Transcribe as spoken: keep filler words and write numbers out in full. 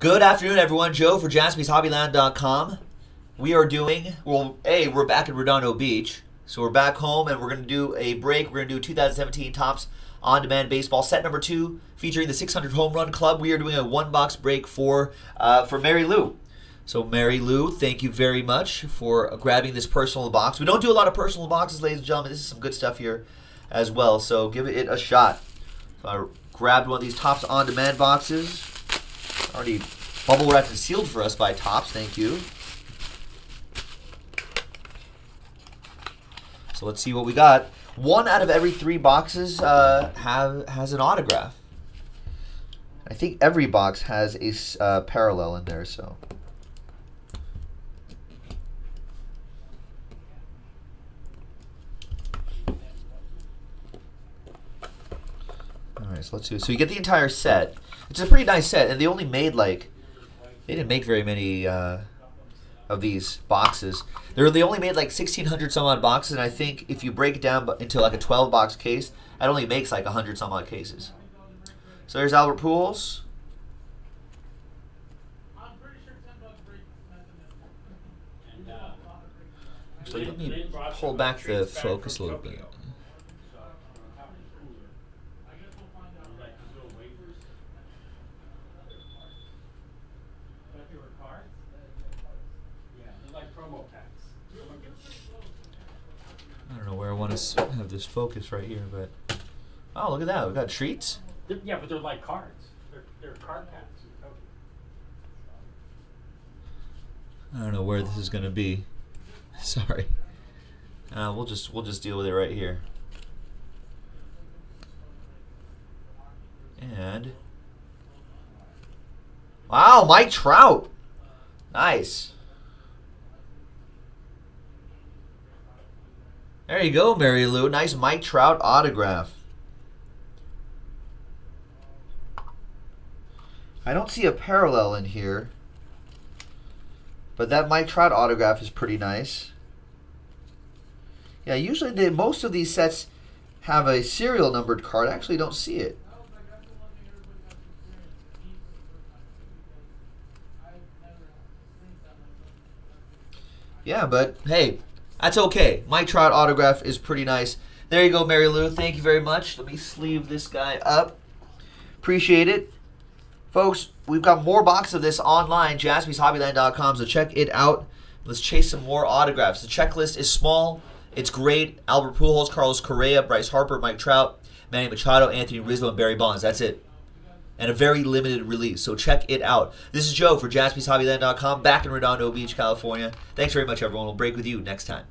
Good afternoon, everyone. Joe for Jaspys Hobby Land dot com. We are doing, well, A, we're back at Redondo Beach. So we're back home, and we're going to do a break. We're going to do two thousand seventeen Topps On Demand Baseball, set number two, featuring the six hundred Home Run Club. We are doing a one-box break for, uh, for Mary Lou. So Mary Lou, thank you very much for grabbing this personal box. We don't do a lot of personal boxes, ladies and gentlemen. This is some good stuff here as well, so give it a shot. So I grabbed one of these Topps On Demand boxes. Already bubble wrapped and sealed for us by Topps. Thank you. So let's see what we got. One out of every three boxes uh, have has an autograph. I think every box has a uh, parallel in there. So all right, so let's do it. So you get the entire set. It's a pretty nice set, and they only made, like, they didn't make very many uh, of these boxes. They're, they only made, like, sixteen hundred some odd boxes, and I think if you break it down into, like, a twelve box case, that only makes, like, one hundred some odd cases. So there's Albert Pujols. Actually, let me pull back the focus a little bit. I don't know where I want to have this focus right here, but oh, look at that! We got treats. They're, yeah, but they're like cards. They're, they're card packs. I don't know where this is going to be. Sorry. Uh, we'll just we'll just deal with it right here. And wow, Mike Trout. Nice. There you go, Mary Lou. Nice Mike Trout autograph. I don't see a parallel in here, but that Mike Trout autograph is pretty nice. Yeah, usually they, most of these sets have a serial numbered card. I actually don't see it. Yeah, but hey, that's okay. Mike Trout autograph is pretty nice. There you go, Mary Lou. Thank you very much. Let me sleeve this guy up. Appreciate it. Folks, we've got more boxes of this online, Jaspys Hobby Land dot com, so check it out. Let's chase some more autographs. The checklist is small. It's great. Albert Pujols, Carlos Correa, Bryce Harper, Mike Trout, Manny Machado, Anthony Rizzo, and Barry Bonds. That's it. And a very limited release, so check it out. This is Joe for Jaspys Hobby Land dot com, back in Redondo Beach, California. Thanks very much, everyone. We'll break with you next time.